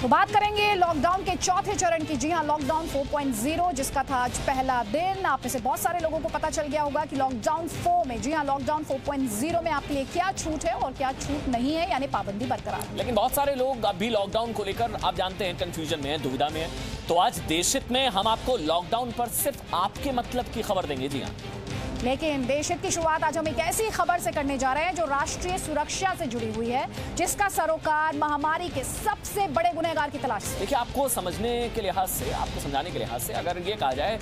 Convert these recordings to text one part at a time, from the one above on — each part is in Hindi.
तो बात करेंगे लॉकडाउन के चौथे चरण की। जी हां, लॉकडाउन 4.0 जिसका था आज पहला दिन। आप में से बहुत सारे लोगों को पता चल गया होगा कि लॉकडाउन 4 में, जी हां लॉकडाउन 4.0 में आपके लिए क्या छूट है और क्या छूट नहीं है, यानी पाबंदी बरकरार। लेकिन बहुत सारे लोग अभी लॉकडाउन को लेकर, आप जानते हैं, कंफ्यूजन में है, दुविधा में है। तो आज देशहित में हम आपको लॉकडाउन पर सिर्फ आपके मतलब की खबर देंगे। जी हाँ, लेकिन देशहित की शुरुआत आज हम एक ऐसी खबर से करने जा रहे हैं जो राष्ट्रीय सुरक्षा से जुड़ी हुई है, जिसका सरोकार महामारी के सबसे बड़े गुनहगार की तलाश से। देखिए, आपको समझने के लिहाज से, आपको समझाने के लिहाज से अगर ये कहा जाए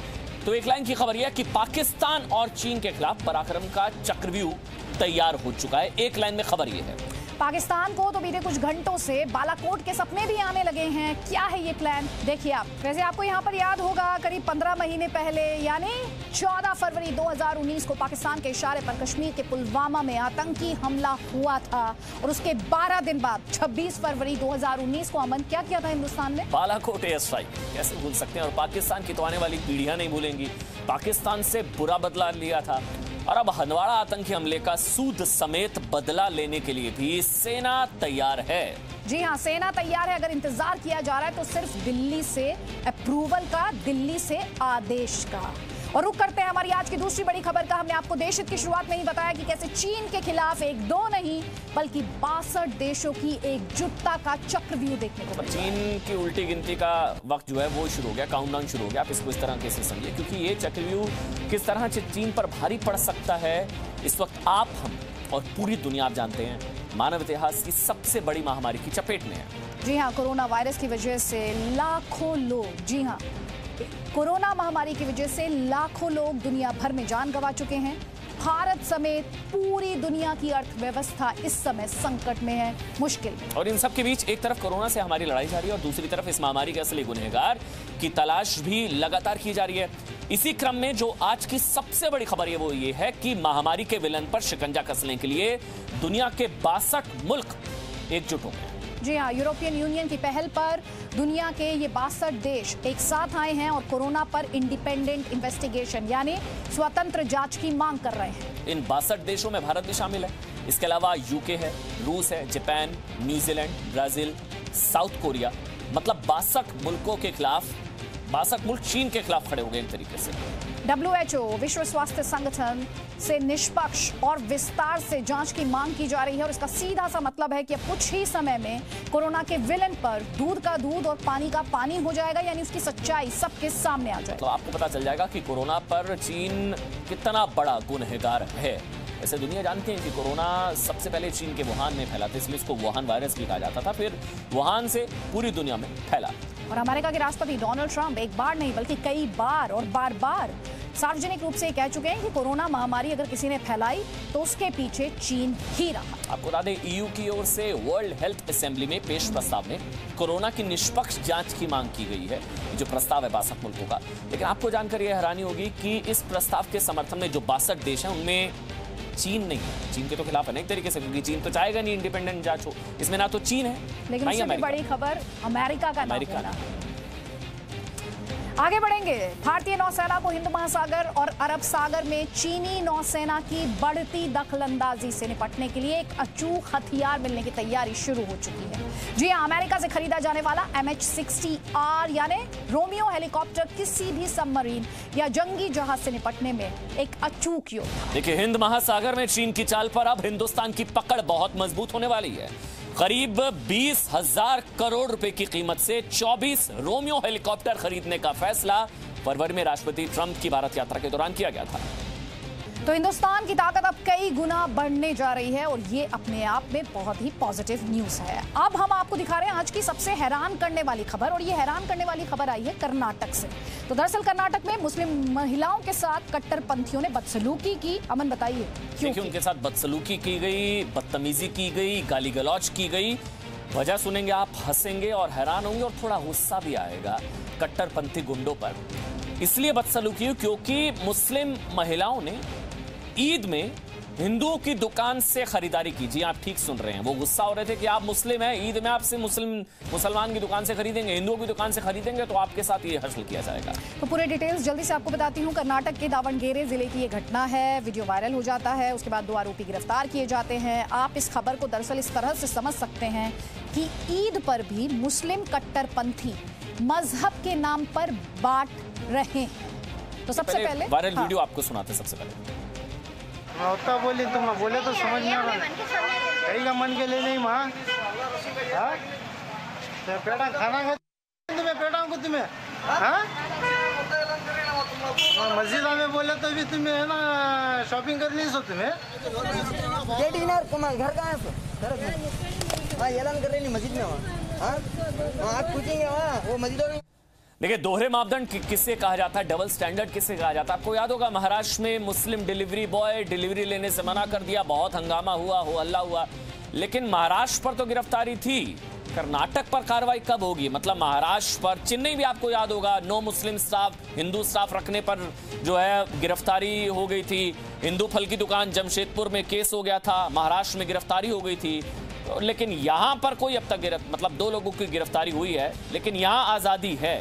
तो एक लाइन की खबर यह कि पाकिस्तान और चीन के खिलाफ पराक्रम का चक्रव्यूह तैयार हो चुका है। एक लाइन में खबर ये है। पाकिस्तान को तो बीते कुछ घंटों से बालाकोट के सपने भी आने लगे हैं। क्या है ये प्लान, देखिए आप। वैसे आपको यहाँ पर याद होगा, करीब 15 महीने पहले यानी 14 फरवरी 2019 को पाकिस्तान के इशारे पर कश्मीर के पुलवामा में आतंकी हमला हुआ था और उसके 12 दिन बाद 26 फरवरी 2019 को अमन क्या किया था हिंदुस्तान ने? बालाकोट एयर स्ट्राइक, कैसे भूल सकते हैं। और पाकिस्तान की तो आने वाली पीढ़ियां नहीं भूलेंगी। पाकिस्तान से बुरा बदला लिया था और अब हंदवाड़ा आतंकी हमले का सूद समेत बदला लेने के लिए भी सेना तैयार है। जी हाँ, सेना तैयार है। अगर इंतजार किया जा रहा है तो सिर्फ दिल्ली से अप्रूवल का, दिल्ली से आदेश का। और रुक करते हैं हमारी आज की दूसरी बड़ी खबर का। हमने आपको देशहित की शुरुआत में ही बताया कि कैसे चीन के खिलाफ एक, दो नहीं बल्कि 62 देशों की एकजुटता का चक्रव्यूह देखने को मिला। चीन की उल्टी गिनती का वक्त जो है वो शुरू हो गया, काउंटडाउन शुरू हो गया। आप इसको इस तरह कैसे समझिए, क्योंकि ये चक्रव्यूह किस तरह से चीन पर भारी पड़ सकता है। इस वक्त आप, हम और पूरी दुनिया, आप जानते हैं, मानव इतिहास की सबसे बड़ी महामारी की चपेट में है। जी हाँ, कोरोना वायरस की वजह से लाखों लोग, जी हाँ कोरोना महामारी की वजह से लाखों लोग दुनिया भर में जान गंवा चुके हैं। भारत समेत पूरी दुनिया की अर्थव्यवस्था इस समय संकट में है, मुश्किल में। और इन सब के बीच एक तरफ कोरोना से हमारी लड़ाई जारी है और दूसरी तरफ इस महामारी के असली गुनहगार की तलाश भी लगातार की जा रही है। इसी क्रम में जो आज की सबसे बड़ी खबर है वो ये है कि महामारी के विलन पर शिकंजा कसने के लिए दुनिया के 62 मुल्क एकजुट हो गए। जी हाँ, यूरोपियन यूनियन की पहल पर दुनिया के ये 62 देश एक साथ आए हैं और कोरोना पर इंडिपेंडेंट इन्वेस्टिगेशन यानी स्वतंत्र जांच की मांग कर रहे हैं। इन 62 देशों में भारत भी शामिल है। इसके अलावा यूके है, रूस है, Japan, New Zealand, Brazil, South Korea, मतलब 62 मुल्कों के खिलाफ, 62 मुल्क चीन के खिलाफ खड़े हो गए एक तरीके से। WHO विश्व स्वास्थ्य संगठन से निष्पक्ष और विस्तार से जांच की मांग की जा रही है और इसका सीधा सा मतलब है कि अब कुछ ही समय में कोरोना के विलन पर दूध का दूध और पानी का पानी हो जाएगा, यानी उसकी सच्चाई सबके सामने आ जाएगी। तो आपको पता चल जाएगा कि कोरोना पर चीन कितना बड़ा गुनहगार है। ऐसे दुनिया जानती है कि कोरोना सबसे पहले चीन के वुहान में फैला था, इसलिए इसको वुहान वायरस भी कहा जाता था। फिर वुहान से पूरी दुनिया में फैला। और अमेरिका के राष्ट्रपति डोनाल्ड ट्रंप एक बार नहीं बल्कि कई बार और बार बार सार्वजनिक रूप से कह चुके हैं कि कोरोना महामारी अगर किसी ने फैलाई तो उसके पीछे चीन ही रहा। आपको बता दें, EU की ओर से वर्ल्ड हेल्थ असेंबली में पेश प्रस्ताव में कोरोना की निष्पक्ष जांच की मांग की गई है, जो प्रस्ताव है 62 मुल्कों का। लेकिन आपको जानकर यह हैरानी होगी कि इस प्रस्ताव के समर्थन में जो 62 देश हैं उनमें चीन नहीं है। चीन के तो खिलाफ अनेक तरीके से, क्योंकि चीन तो चाहेगा नहीं इंडिपेंडेंट जांच हो। इसमें ना तो चीन है, लेकिन सबसे बड़ी खबर अमेरिका का नाम है। आगे बढ़ेंगे। भारतीय नौसेना को हिंद महासागर और अरब सागर में चीनी नौसेना की बढ़ती दखलंदाजी से निपटने के लिए एक अचूक हथियार मिलने की तैयारी शुरू हो चुकी है। जी हां, अमेरिका से खरीदा जाने वाला MH-60R यानी रोमियो हेलीकॉप्टर किसी भी सबमरीन या जंगी जहाज से निपटने में एक अचूक योद्धा। देखिए, हिंद महासागर में चीन की चाल पर अब हिंदुस्तान की पकड़ बहुत मजबूत होने वाली है। करीब 20,000 करोड़ रुपए की कीमत से 24 रोमियो हेलीकॉप्टर खरीदने का फैसला फरवरी में राष्ट्रपति ट्रंप की भारत यात्रा के दौरान किया गया था। तो हिंदुस्तान की ताकत अब कई गुना बढ़ने जा रही है और ये अपने आप में बहुत ही पॉजिटिव न्यूज है। अब हम आपको दिखा रहे हैं आज की सबसे हैरान करने वाली खबर, और ये हैरान करने वाली खबर आई है कर्नाटक से। तो दरअसल कर्नाटक में मुस्लिम महिलाओं के साथ कट्टरपंथियों ने बदसलूकी की। अमन, बताइए क्योंकि उनके साथ बदसलूकी की गई, बदतमीजी की गई, गाली गलौज की गई। वजह सुनेंगे आप, हंसेंगे और हैरान होंगे और थोड़ा गुस्सा भी आएगा कट्टरपंथी गुंडों पर। इसलिए बदसलूकी क्योंकि मुस्लिम महिलाओं ने ईद में हिंदुओं की दुकान से खरीदारी कीजिए। आप ठीक सुन रहे हैं। वो गुस्सा हो रहे थे कि आप मुस्लिम हैं, ईद में आपसे मुसलमान की दुकान से खरीदेंगे, हिंदुओं की दुकान से खरीदेंगे तो आपके साथ ये हश्र किया जाएगा। तो पूरे डिटेल्स जल्दी से आपको बताती हूँ। कर्नाटक के दावणगेरे जिले की ये घटना है, वीडियो वायरल हो जाता है, उसके बाद 2 आरोपी गिरफ्तार किए जाते हैं। आप इस खबर को दरअसल इस तरह से समझ सकते हैं कि ईद पर भी मुस्लिम कट्टरपंथी मजहब के नाम पर बांट रहे हैं। तो सबसे पहले वायरल वीडियो आपको सुनाते। सबसे पहले बोली तुम बोले तो समझ नहीं आई का मन के लिए नहीं माँ पेटा खाना खा तुम्हें पेटा को तुम्हें मस्जिद में बोले तो भी तुम्हें है ना शॉपिंग करनी सो तुम्हें घर का हाँ ऐलान कर रही नहीं मस्जिद में वहाँ आप पूछेंगे वहाँ वो मस्जिद। देखिए दोहरे मापदंड किससे कहा जाता है, डबल स्टैंडर्ड किससे कहा जाता है। आपको याद होगा महाराष्ट्र में मुस्लिम डिलीवरी बॉय डिलीवरी लेने से मना कर दिया, बहुत हंगामा हुआ, हो हल्ला हुआ। लेकिन महाराष्ट्र पर तो गिरफ्तारी थी, कर्नाटक पर कार्रवाई कब होगी? मतलब महाराष्ट्र पर चेन्नई भी आपको याद होगा, no Muslim staff Hindu staff रखने पर जो है गिरफ्तारी हो गई थी। हिंदू फल की दुकान जमशेदपुर में केस हो गया था, महाराष्ट्र में गिरफ्तारी हो गई थी। लेकिन यहाँ पर कोई अब तक मतलब 2 लोगों की गिरफ्तारी हुई है, लेकिन यहाँ आज़ादी है।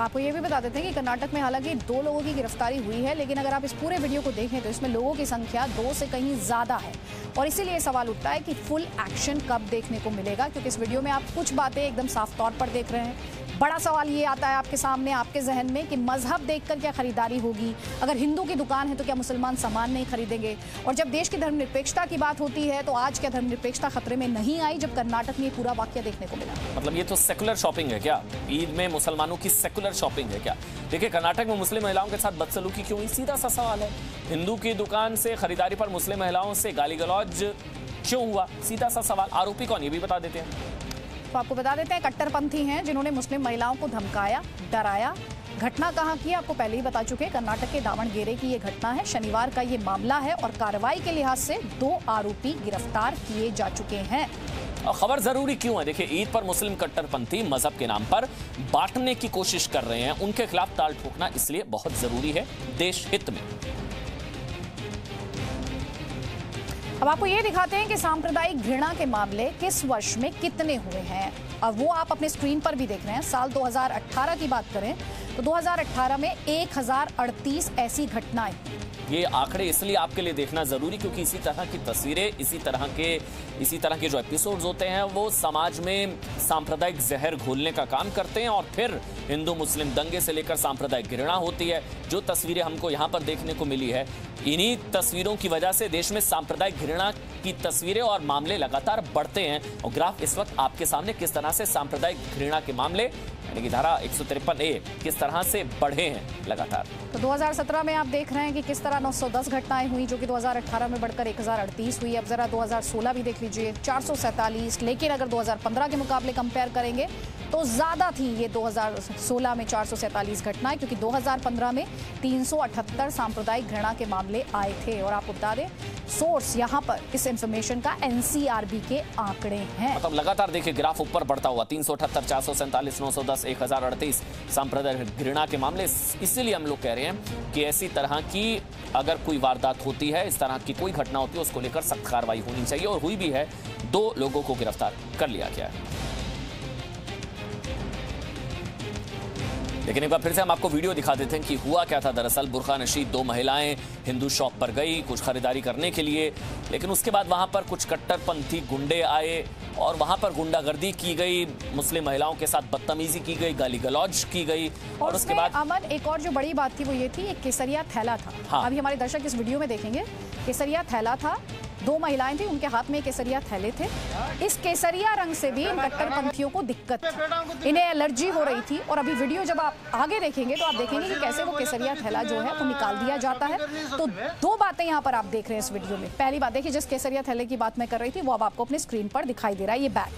आपको ये भी बता देते हैं कि कर्नाटक में हालांकि 2 लोगों की गिरफ्तारी हुई है, लेकिन अगर आप इस पूरे वीडियो को देखें तो इसमें लोगों की संख्या 2 से कहीं ज़्यादा है। और इसीलिए सवाल उठता है कि फुल एक्शन कब देखने को मिलेगा, क्योंकि इस वीडियो में आप कुछ बातें एकदम साफ तौर पर देख रहे हैं। बड़ा सवाल ये आता है आपके सामने, आपके जहन में कि मजहब देखकर क्या खरीदारी होगी? अगर हिंदू की दुकान है तो क्या मुसलमान सामान नहीं खरीदेंगे? और जब देश की धर्मनिरपेक्षता की बात होती है तो आज क्या धर्मनिरपेक्षता खतरे में नहीं आई जब कर्नाटक में पूरा वाकया देखने को मिला? मतलब ये तो सेकुलर शॉपिंग है क्या? ईद में मुसलमानों की सेकुलर शॉपिंग है क्या? देखिए कर्नाटक में मुस्लिम महिलाओं के साथ बदसलूकी क्यों हुई, सीधा सा सवाल है। हिंदू की दुकान से खरीदारी पर मुस्लिम महिलाओं से गाली गलौज क्यों हुआ, सीधा सा सवाल। आरोपी कौन ये भी बता देते हैं। तो आपको बता देते हैं कट्टरपंथी हैं जिन्होंने मुस्लिम महिलाओं को धमकाया डराया। घटना कहाँ की आपको पहले ही बता चुके हैं, कर्नाटक के दावणगेरे की ये घटना है। शनिवार का ये मामला है और कार्रवाई के लिहाज से 2 आरोपी गिरफ्तार किए जा चुके हैं। और खबर जरूरी क्यों है? देखिए ईद पर मुस्लिम कट्टरपंथी मजहब के नाम पर बांटने की कोशिश कर रहे हैं, उनके खिलाफ ताल ठोकना इसलिए बहुत जरूरी है देश हित में। अब आपको ये दिखाते हैं कि सांप्रदायिक घृणा के मामले किस वर्ष में कितने हुए हैं, और वो आप अपने स्क्रीन पर भी देख रहे हैं। साल 2018 की बात करें तो 2018 में 1038 ऐसी घटनाएं। ये आंकड़े इसलिए आपके लिए देखना जरूरी क्योंकि इसी तरह की तस्वीरें, इसी तरह के जो एपिसोड्स होते हैं वो समाज में सांप्रदायिक जहर घोलने का काम करते हैं और फिर हिंदू मुस्लिम दंगे से लेकर सांप्रदायिक घृणा होती है। जो तस्वीरें हमको यहाँ पर देखने को मिली है, इन्हीं तस्वीरों की वजह से देश में सांप्रदायिक घृणा की तस्वीरें और मामले लगातार बढ़ते हैं। और ग्राफ इस वक्त आपके सामने किस तरह से सांप्रदायिक घृणा के मामले यानी कि धारा 153A किस तरह से बढ़े हैं लगातार। तो 2017 में आप देख रहे हैं कि किस तरह 910 घटनाएं हुई जो कि 2018 में बढ़कर 1038 हुई। अब जरा 2016 भी देख लीजिए 447, लेकिन अगर 2015 के मुकाबले कंपेयर करेंगे तो ज़्यादा थी ये 2016 में 447 घटनाएं, क्योंकि 2015 में 378 सांप्रदायिक घृणा के मामले आए थे। और आपको बता दें सोर्स यहाँ पर इस इंफॉर्मेशन का NCRB के आंकड़े हैं। मतलब लगातार देखिए ग्राफ ऊपर बढ़ता हुआ, 378, 447, 910, 1038 सांप्रदायिक घृणा के मामले। इसीलिए हम लोग कह रहे हैं कि ऐसी तरह की अगर कोई वारदात होती है, इस तरह की कोई घटना होती है, उसको लेकर सख्त कार्रवाई होनी चाहिए और हुई भी है। 2 लोगों को गिरफ्तार कर लिया गया है। लेकिन एक बार फिर से हम आपको वीडियो दिखा देते हैं कि हुआ क्या था दरअसल। बुरखा नशीद 2 महिलाएं हिंदू शॉप पर गई कुछ खरीदारी करने के लिए, लेकिन उसके बाद वहां पर कुछ कट्टरपंथी गुंडे आए और वहां पर गुंडागर्दी की गई, मुस्लिम महिलाओं के साथ बदतमीजी की गई, गाली गलौज की गई। और उसके बाद अमन एक और जो बड़ी बात थी वो ये थी, एक केसरिया थैला था। हाँ। अभी हमारे दर्शक इस वीडियो में देखेंगे केसरिया थैला था, 2 महिलाएं थी, उनके हाथ में केसरिया थैले थे। इस केसरिया रंग से भी इन कट्टरपंथियों को दिक्कत थी, इन्हें एलर्जी हो रही थी। और अभी वीडियो जब आप आगे देखेंगे तो आप देखेंगे कि कैसे वो केसरिया थैला जो है वो निकाल दिया जाता है। तो 2 बातें यहाँ पर आप देख रहे हैं इस वीडियो में। पहली बात देखिए, जिस केसरिया थैले की बात मैं कर रही थी वो अब आपको अपने स्क्रीन पर दिखाई दे रहा है, ये बैग।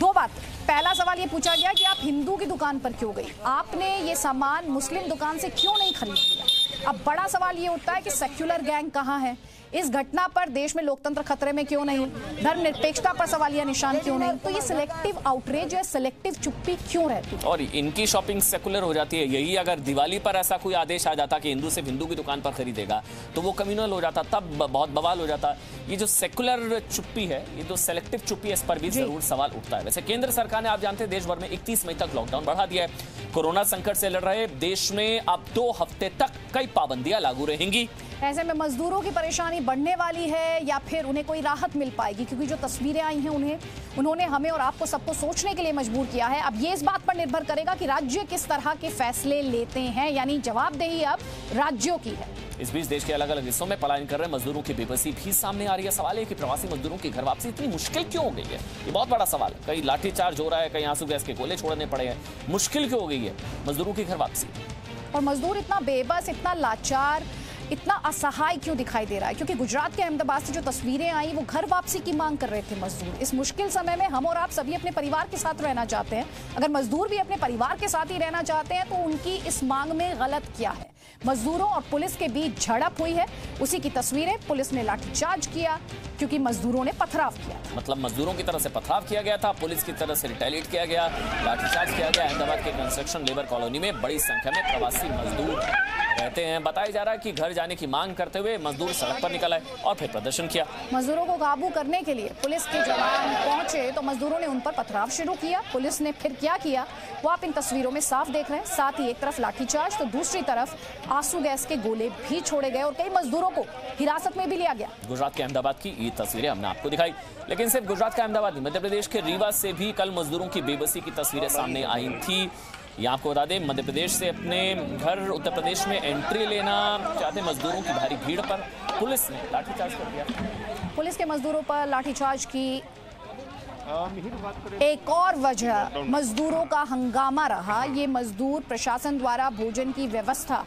2 बात, पहला सवाल ये पूछा गया कि आप हिंदू की दुकान पर क्यों गई, आपने ये सामान मुस्लिम दुकान से क्यों नहीं खरीद लिया। अब बड़ा सवाल ये उठता है कि सेक्युलर गैंग कहाँ है, इस घटना पर देश में लोकतंत्र खतरे में क्यों नहीं, धर्मनिरपेक्षता पर सवालिया निशान क्यों नहीं? तो ये सिलेक्टिव आउटरेज या सिलेक्टिव चुप्पी क्यों रहती है और इनकी शॉपिंग सेकुलर हो जाती है। यही अगर दिवाली पर ऐसा कोई आदेश आ जाता कि हिंदू सिर्फ हिंदू की दुकान पर खरीदेगा तो वो कम्युनल हो जाता, तब बहुत बवाल हो जाता। ये जो सेकुलर चुप्पी है, ये जो सेलेक्टिव चुप्पी है, इस पर भी जरूर सवाल उठता है। वैसे केंद्र सरकार ने आप जानते हैं देश भर में 31 मई तक लॉकडाउन बढ़ा दिया है। कोरोना संकट से लड़ रहे देश में अब 2 हफ्ते तक कई पाबंदियां लागू रहेंगी। ऐसे में मजदूरों की परेशानी बढ़ने वाली है या फिर उन्हें कोई राहत मिल पाएगी? क्योंकि जो तस्वीरें आई हैं उन्होंने हमें और आपको सबको सोचने के लिए मजबूर किया है। अब ये इस बात पर निर्भर करेगा कि राज्य किस तरह के फैसले लेते हैं, यानी जवाबदेही अब राज्यों की है। इस बीच देश के अलग अलग हिस्सों में पलायन कर रहे मजदूरों की बेबसी भी सामने आ रही है। सवाल है कि प्रवासी मजदूरों की घर वापसी इतनी मुश्किल क्यों हो गई है? ये बहुत बड़ा सवाल है। कहीं लाठीचार्ज हो रहा है, कहीं आंसू गैस के गोले छोड़ने पड़े हैं। मुश्किल क्यों हो गई है मजदूरों की घर वापसी? और मजदूर इतना बेबस, इतना लाचार, इतना असहाय क्यों दिखाई दे रहा है? क्योंकि गुजरात के अहमदाबाद से जो तस्वीरें आई वो घर वापसी की मांग कर रहे थे मजदूर। इस मुश्किल समय में हम और आप सभी अपने परिवार के साथ रहना चाहते हैं। अगर मजदूर भी अपने परिवार के साथ ही रहना चाहते हैं तो उनकी इस मांग में गलत क्या है? मजदूरों और पुलिस के बीच झड़प हुई है, उसी की तस्वीरें। पुलिस ने लाठीचार्ज किया क्योंकि मजदूरों ने पथराव किया, मतलब मजदूरों की तरफ से पथराव किया गया था, पुलिस की तरफ से रिटेलिएट किया गया, लाठीचार्ज किया गया। अहमदाबाद के कंस्ट्रक्शन लेबर कॉलोनी में बड़ी संख्या में प्रवासी मजदूर रहते हैं। बताया जा रहा है कि घर जाने की मांग करते हुए मजदूर सड़क पर निकल आए और फिर प्रदर्शन किया। मजदूरों को काबू करने के लिए पुलिस के जवान पहुंचे तो मजदूरों ने उन पर पथराव शुरू किया। पुलिस ने फिर क्या किया वो आप इन तस्वीरों में साफ देख रहे हैं। साथ ही एक तरफ लाठीचार्ज तो दूसरी तरफ आंसू गैस के गोले भी छोड़े गए और कई मजदूरों को हिरासत में भी लिया गया। गुजरात के अहमदाबाद की ये तस्वीरें हमने आपको दिखाई, लेकिन सिर्फ गुजरात के अहमदाबाद नहीं, मध्य प्रदेश के रीवा से भी कल मजदूरों की बेबसी की तस्वीरें सामने आई थी। ये आपको बता दें, मध्य प्रदेश से अपने घर उत्तर प्रदेश में एंट्री लेना चाहते मजदूरों की भारी भीड़ पर पुलिस ने लाठीचार्ज कर दिया। पुलिस के मजदूरों पर लाठीचार्ज की एक और वजह मजदूरों का हंगामा रहा। ये मजदूर प्रशासन द्वारा भोजन की व्यवस्था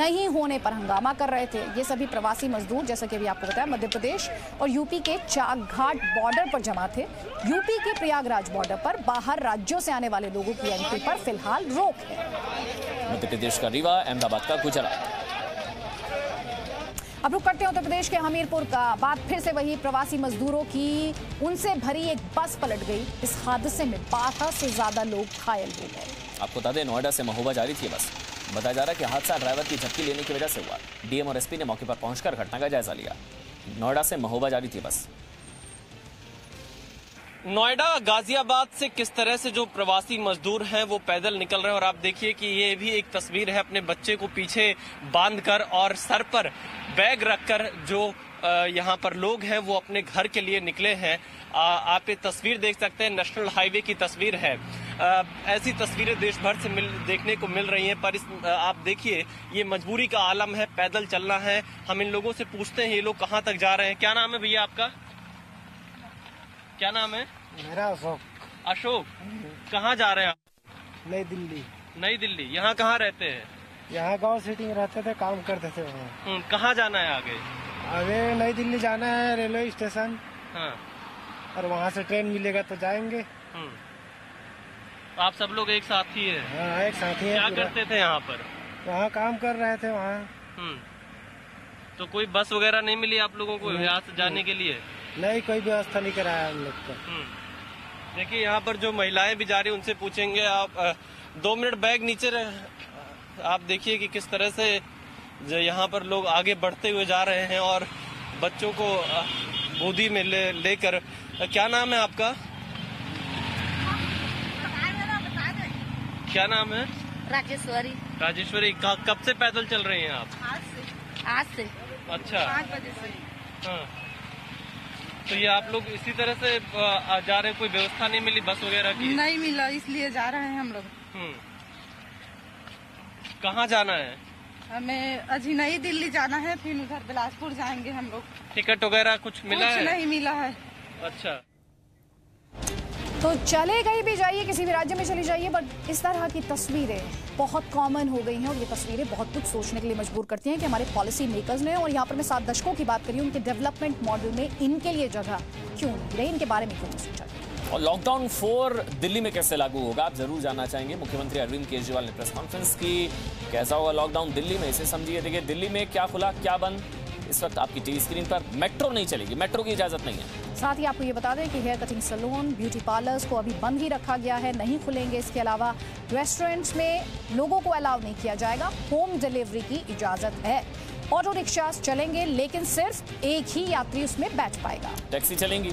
नहीं होने पर हंगामा कर रहे थे। ये सभी प्रवासी मजदूर, जैसा कि अभी आपको बताया, मध्य प्रदेश और यूपी के चाकघाट बॉर्डर पर जमा थे। यूपी के प्रयागराज बॉर्डर पर बाहर राज्यों से आने वाले लोगों की एंट्री पर फिलहाल रोक है। मध्य प्रदेश का रीवा, अहमदाबाद का गुजरात। अब रुक करते हैं उत्तर प्रदेश के हमीरपुर का। बात फिर से वही प्रवासी मजदूरों की, उनसे भरी एक बस पलट गई। इस हादसे में 12 से ज्यादा लोग घायल हो गए। आपको बता दें, नोएडा से महोबा जा रही थी बस। बताया जा रहा है कि हादसा ड्राइवर की झपकी लेने की वजह से हुआ। डीएम और एसपी ने मौके पर पहुंचकर घटना का जायजा लिया। नोएडा से महोबा जा रही थी बस। नोएडा गाजियाबाद से किस तरह से जो प्रवासी मजदूर हैं वो पैदल निकल रहे हैं और आप देखिए कि ये भी एक तस्वीर है, अपने बच्चे को पीछे बांधकर और सर पर बैग रखकर जो यहाँ पर लोग हैं वो अपने घर के लिए निकले हैं। आप ये तस्वीर देख सकते हैं, नेशनल हाईवे की तस्वीर है। ऐसी तस्वीरें देश भर से देखने को मिल रही हैं, पर आप देखिए ये मजबूरी का आलम है, पैदल चलना है। हम इन लोगों से पूछते हैं ये लोग कहाँ तक जा रहे हैं। क्या नाम है भैया आपका? क्या नाम है? मेरा अशोक। अशोक, कहाँ जा रहे हैं आप? नई दिल्ली। नई दिल्ली। यहाँ कहाँ रहते हैं? यहाँ गांव सिटी में रहते थे, काम करते थे वहाँ। कहाँ जाना है आगे? आगे नई दिल्ली जाना है, रेलवे स्टेशन। हाँ। और वहाँ से ट्रेन मिलेगा तो जाएंगे। आप सब लोग एक साथ ही है? हाँ, एक साथ ही है। क्या करते थे यहाँ पर? वहाँ काम कर रहे थे वहाँ। तो कोई बस वगैरह नहीं मिली आप लोगों को यहाँ से जाने के लिए? नहीं, कोई व्यवस्था नहीं कराया हम लोग को। देखिए यहाँ पर जो महिलाएं भी जा रही उनसे पूछेंगे। आप 2 मिनट बैग नीचे आप देखिए कि किस तरह से यहाँ पर लोग आगे बढ़ते हुए जा रहे हैं और बच्चों को गोदी में लेकर। क्या नाम है आपका? क्या नाम है? राजेश्वरी। राजेश्वरी, कब से पैदल चल रही हैं आप? आज से। अच्छा, 5 बजे से। हाँ, तो ये आप लोग इसी तरह से जा रहे हैं, कोई व्यवस्था नहीं मिली बस वगैरह की? नहीं मिला, इसलिए जा रहे हैं हम लोग। कहाँ जाना है? हमें अजी नई दिल्ली जाना है, फिर उधर बिलासपुर जाएंगे हम लोग। टिकट वगैरह कुछ मिला है? नहीं मिला है। अच्छा, तो चले गई भी जाइए, किसी भी राज्य में चली जाइए, बट इस तरह की तस्वीरें बहुत कॉमन हो गई हैं और ये तस्वीरें बहुत कुछ सोचने के लिए मजबूर करती हैं कि हमारे पॉलिसी मेकर्स ने, और यहाँ पर मैं 7 दशकों की बात करी, उनके डेवलपमेंट मॉडल में इनके लिए जगह क्यों नहीं, इनके बारे में क्यों नहीं सोचा। और लॉकडाउन 4 दिल्ली में कैसे लागू होगा, आप जरूर जानना चाहेंगे। मुख्यमंत्री अरविंद केजरीवाल ने प्रेस कॉन्फ्रेंस की। कैसा होगा लॉकडाउन दिल्ली में, इसे समझिए। देखिए दिल्ली में क्या खुला क्या बंद, इस वक्त आपकी टीवी स्क्रीन पर। मेट्रो नहीं चलेगी, मेट्रो की इजाजत नहीं है। साथ ही आपको ये बता दें कि hair cutting salon, beauty parlours को अभी बंद ही रखा गया है, नहीं खुलेंगे। इसके अलावा रेस्टोरेंट्स में लोगों को अलाउ नहीं किया जाएगा, होम डिलीवरी की इजाजत है। ऑटो रिक्शा चलेंगे लेकिन सिर्फ एक ही यात्री उसमें बैठ पाएगा। टैक्सी चलेंगी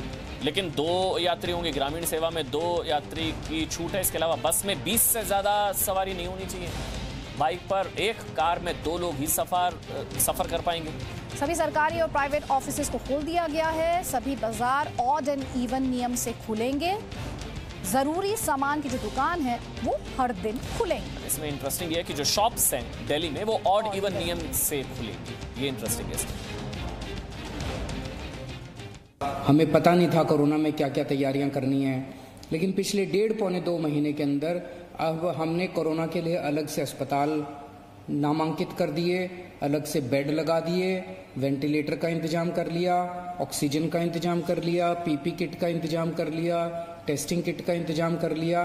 लेकिन 2 यात्री होंगे। ग्रामीण सेवा में 2 यात्री की छूट है। इसके अलावा बस में 20 से ज्यादा सवारी नहीं होनी चाहिए। बाइक पर 1, कार में 2 लोग ही सफर कर पाएंगे। सभी सरकारी और प्राइवेट ऑफिसेज को खोल दिया गया है। सभी बाजार ऑड एंड इवन नियम से खुलेंगे। जरूरी सामान की जो दुकान है वो हर दिन खुलेंगे। इसमें इंटरेस्टिंग है कि जो शॉप्स हैं दिल्ली में वो ऑड इवन नियम से खुलेंगे। ये इंटरेस्टिंग है। हमें पता नहीं था कोरोना में क्या क्या तैयारियां करनी है, लेकिन पिछले 1.5-2 महीने के अंदर अब हमने कोरोना के लिए अलग से अस्पताल नामांकित कर दिए, अलग से बेड लगा दिए, वेंटिलेटर का इंतजाम कर लिया, ऑक्सीजन का इंतजाम कर लिया, पीपी किट का इंतजाम कर लिया, टेस्टिंग किट का इंतजाम कर लिया।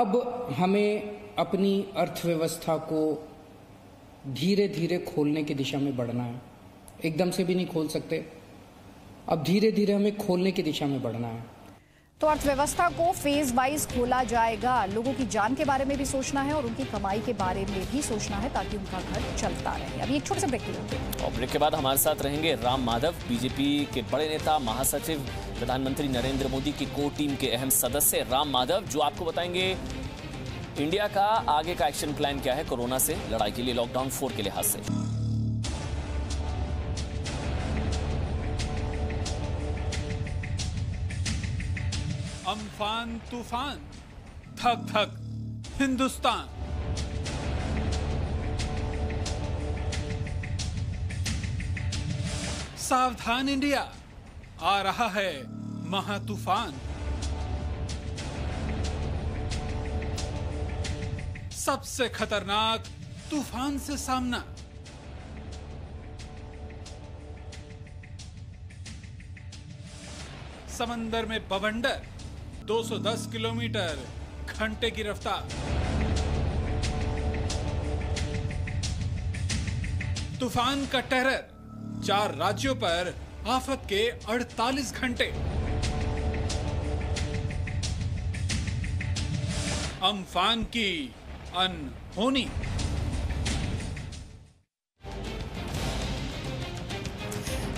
अब हमें अपनी अर्थव्यवस्था को धीरे धीरे खोलने की दिशा में बढ़ना है। एकदम से भी नहीं खोल सकते, अब धीरे धीरे हमें खोलने की दिशा में बढ़ना है। तो अर्थव्यवस्था को फेज वाइज खोला जाएगा। लोगों की जान के बारे में भी सोचना है और उनकी कमाई के बारे में भी सोचना है ताकि उनका घर चलता रहे। अभी एक छोटे से ब्रेक लेते हैं और ब्रेक के बाद हमारे साथ रहेंगे राम माधव, बीजेपी के बड़े नेता, महासचिव, प्रधानमंत्री नरेंद्र मोदी की कोर टीम के अहम सदस्य राम माधव, जो आपको बताएंगे इंडिया का आगे का एक्शन प्लान क्या है कोरोना से लड़ाई के लिए, लॉकडाउन 4 के लिहाज से। अम्फान तूफान, धक धक हिंदुस्तान। सावधान इंडिया, आ रहा है महातूफान। सबसे खतरनाक तूफान से सामना। समंदर में बवंडर, 210 किलोमीटर घंटे की रफ्तार। तूफान का टेरर, 4 राज्यों पर आफत के 48 घंटे। अम्फान की अनहोनी।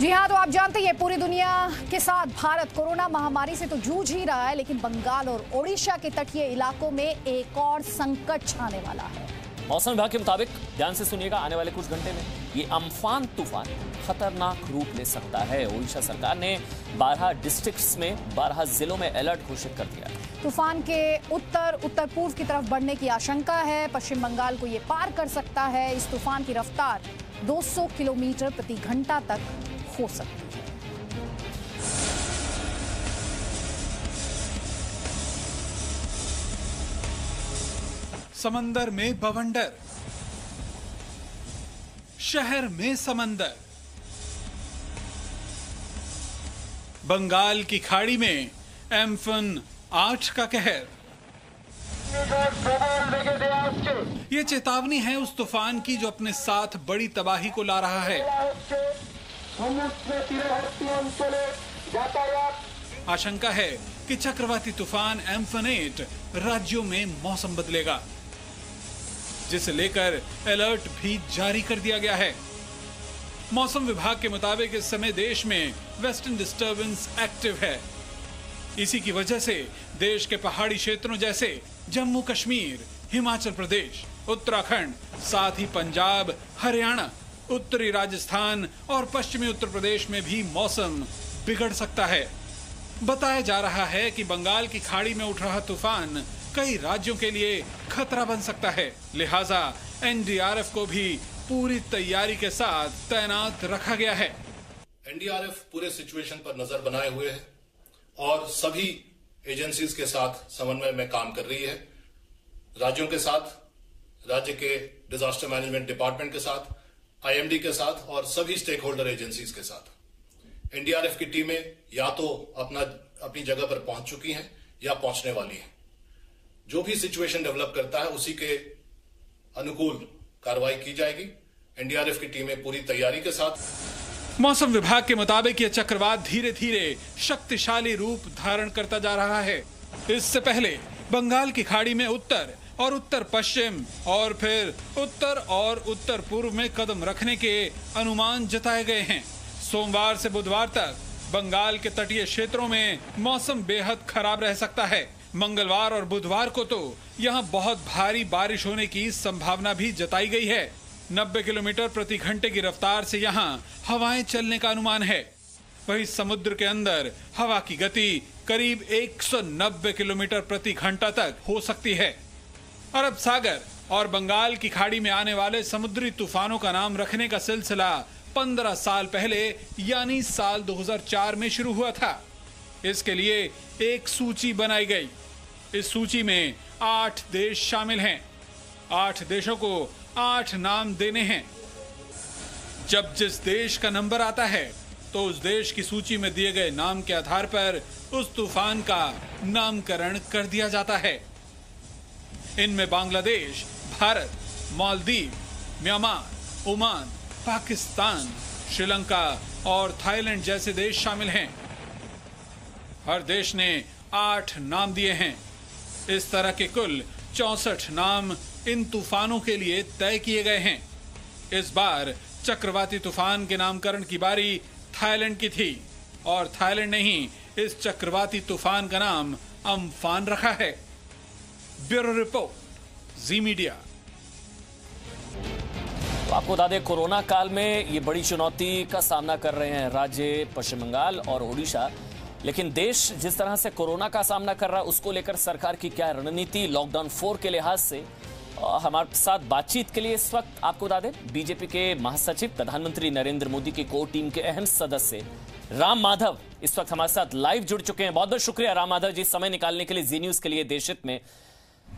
जी हाँ, तो आप जानते हैं पूरी दुनिया के साथ भारत कोरोना महामारी से तो जूझ ही रहा है, लेकिन बंगाल और ओडिशा के तटीय इलाकों में एक और संकट छाने वाला है। मौसम विभाग के मुताबिक, ध्यान से सुनिएगा, आने वाले कुछ घंटे में ये अम्फान तूफान खतरनाक रूप ले सकता है। ओडिशा सरकार ने 12 डिस्ट्रिक्ट्स में, 12 जिलों में अलर्ट घोषित कर दिया। तूफान के उत्तर पूर्व की तरफ बढ़ने की आशंका है। पश्चिम बंगाल को ये पार कर सकता है। इस तूफान की रफ्तार 200 किलोमीटर प्रति घंटा तक हो सकती है। समंदर में बवंडर, शहर में समंदर। बंगाल की खाड़ी में एम्फन 8 का कहर। ये चेतावनी है उस तूफान की जो अपने साथ बड़ी तबाही को ला रहा है। आशंका है कि चक्रवाती तूफान एम्फन 8 राज्यों में मौसम बदलेगा, जिसे लेकर अलर्ट भी जारी कर दिया गया है। मौसम विभाग के मुताबिक इस समय देश में वेस्टर्न डिस्टर्बेंस एक्टिव है। इसी की वजह से देश के पहाड़ी क्षेत्रों जैसे जम्मू कश्मीर, हिमाचल प्रदेश, उत्तराखंड, साथ ही पंजाब, हरियाणा, उत्तरी राजस्थान और पश्चिमी उत्तर प्रदेश में भी मौसम बिगड़ सकता है। बताया जा रहा है कि बंगाल की खाड़ी में उठ रहा तूफान कई राज्यों के लिए खतरा बन सकता है, लिहाजा एनडीआरएफ को भी पूरी तैयारी के साथ तैनात रखा गया है। एनडीआरएफ पूरे सिचुएशन पर नजर बनाए हुए है और सभी एजेंसीज के साथ समन्वय में काम कर रही है। राज्यों के साथ, राज्य के डिजास्टर मैनेजमेंट डिपार्टमेंट के साथ, आईएमडी के साथ और सभी स्टेक होल्डर एजेंसीज के साथ एनडीआरएफ की टीमें या तो अपनी जगह पर पहुंच चुकी हैं या पहुंचने वाली हैं। जो भी सिचुएशन डेवलप करता है उसी के अनुकूल कार्रवाई की जाएगी। एनडीआरएफ की टीमें पूरी तैयारी के साथ। मौसम विभाग के मुताबिक यह चक्रवात धीरे धीरे शक्तिशाली रूप धारण करता जा रहा है। इससे पहले बंगाल की खाड़ी में उत्तर और उत्तर पश्चिम और फिर उत्तर और उत्तर पूर्व में कदम रखने के अनुमान जताए गए हैं। सोमवार से बुधवार तक बंगाल के तटीय क्षेत्रों में मौसम बेहद खराब रह सकता है। मंगलवार और बुधवार को तो यहां बहुत भारी बारिश होने की संभावना भी जताई गई है। 90 किलोमीटर प्रति घंटे की रफ्तार से यहां हवाएं चलने का अनुमान है। वहीं समुद्र के अंदर हवा की गति करीब 190 किलोमीटर प्रति घंटा तक हो सकती है। अरब सागर और बंगाल की खाड़ी में आने वाले समुद्री तूफानों का नाम रखने का सिलसिला 15 साल पहले यानी साल 2004 में शुरू हुआ था। इसके लिए एक सूची बनाई गई। इस सूची में 8 देश शामिल हैं। 8 देशों को 8 नाम देने हैं। जब जिस देश का नंबर आता है तो उस देश की सूची में दिए गए नाम के आधार पर उस तूफान का नामकरण कर दिया जाता है। इनमें बांग्लादेश, भारत, मालदीव, म्यांमार, ओमान, पाकिस्तान, श्रीलंका और थाईलैंड जैसे देश शामिल हैं। हर देश ने 8 नाम दिए हैं। इस तरह के कुल 64 नाम इन तूफानों के लिए तय किए गए हैं। इस बार चक्रवाती तूफान के नामकरण की बारी थाईलैंड की थी और थाईलैंड ने ही इस चक्रवाती तूफान का नाम अम्फान रखा है। ब्यूरो रिपोर्ट, जी मीडिया। तो आपको बता दें, कोरोना काल में ये बड़ी चुनौती का सामना कर रहे हैं राज्य पश्चिम बंगाल और ओडिशा, लेकिन देश जिस तरह से कोरोना का सामना कर रहा है उसको लेकर सरकार की क्या रणनीति लॉकडाउन 4 के लिहाज से। हमारे साथ बातचीत के लिए इस वक्त आपको बता दें बीजेपी के महासचिव, प्रधानमंत्री नरेंद्र मोदी की कोर टीम के अहम सदस्य राम माधव इस वक्त हमारे साथ लाइव जुड़ चुके हैं। बहुत बहुत शुक्रिया राम माधव जी समय निकालने के लिए जी न्यूज के लिए देश हित में।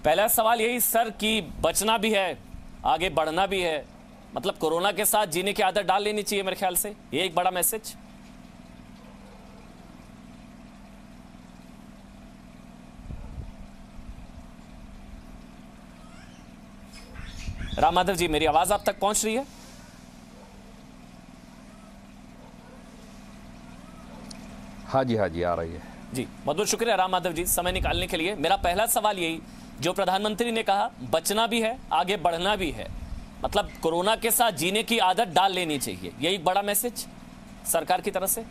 पहला सवाल यही सर कि बचना भी है आगे बढ़ना भी है, मतलब कोरोना के साथ जीने की आदत डाल लेनी चाहिए मेरे ख्याल से, ये एक बड़ा मैसेज। राम माधव जी मेरी आवाज आप तक पहुंच रही है? हाँ जी, हाँ जी आ रही है जी। बहुत बहुत शुक्रिया राम माधव जी समय निकालने के लिए। मेरा पहला सवाल यही, जो प्रधानमंत्री ने कहा बचना भी है आगे बढ़ना भी है, मतलब कोरोना के साथ जीने की आदत डाल लेनी चाहिए, यही बड़ा मैसेज सरकार की तरफ से?